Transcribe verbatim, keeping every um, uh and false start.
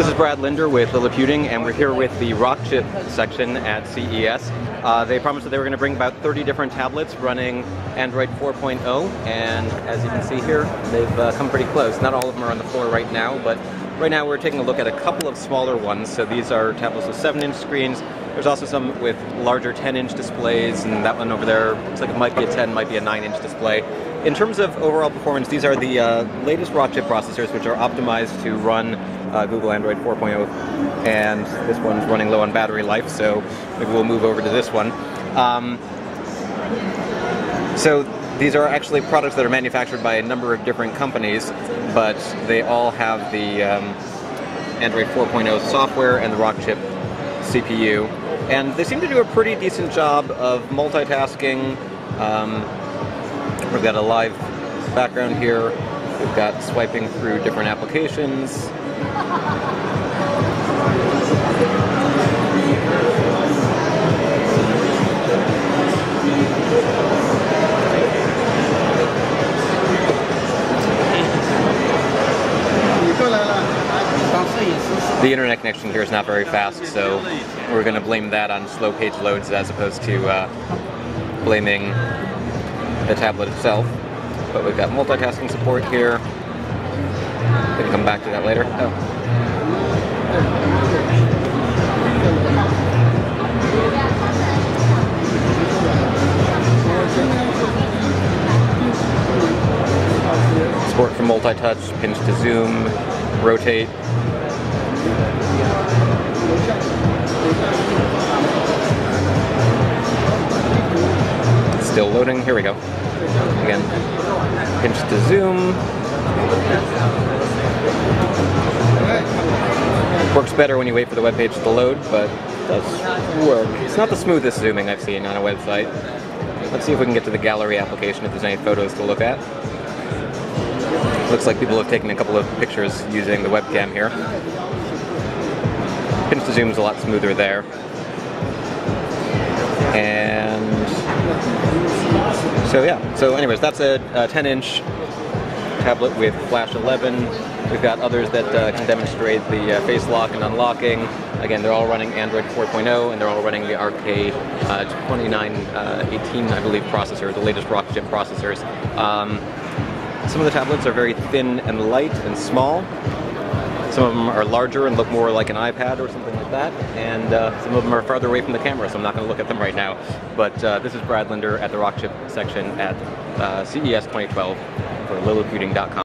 This is Brad Linder with Liliputing, and we're here with the Rockchip section at C E S. Uh, they promised that they were going to bring about thirty different tablets running Android four point oh, and as you can see here, they've uh, come pretty close. Not all of them are on the floor right now, but right now we're taking a look at a couple of smaller ones. So these are tablets with seven inch screens. There's also some with larger ten inch displays, and that one over there looks like it might be a ten, might be a nine inch display. In terms of overall performance, these are the uh, latest Rockchip processors, which are optimized to run uh, Google Android four point oh, and this one's running low on battery life, so maybe we'll move over to this one. Um, so these are actually products that are manufactured by a number of different companies, but they all have the um, Android four point oh software and the Rockchip C P U, and they seem to do a pretty decent job of multitasking. Um, We've got a live background here. We've got swiping through different applications. The internet connection here is not very fast, so we're going to blame that on slow page loads as opposed to uh, blaming the tablet itself. But we've got multitasking support here. We can come back to that later. Oh. Support for multi-touch, pinch to zoom, rotate. Still loading. Here we go. Again, pinch to zoom. Works better when you wait for the web page to load, but does work. It's not the smoothest zooming I've seen on a website. Let's see if we can get to the gallery application if there's any photos to look at. Looks like people have taken a couple of pictures using the webcam here. Pinch to zoom is a lot smoother there. And so yeah, so anyways, that's a ten inch tablet with Flash eleven. We've got others that uh, can demonstrate the uh, face lock and unlocking. Again, they're all running Android four point oh, and they're all running the R K twenty-nine eighteen, I believe, processor, the latest Rockchip processors. Um, some of the tablets are very thin and light and small. Some of them are larger and look more like an iPad or something like that, and uh, some of them are farther away from the camera, so I'm not going to look at them right now. But uh, this is Brad Linder at the Rockchip section at uh, C E S twenty twelve for Liliputing dot com.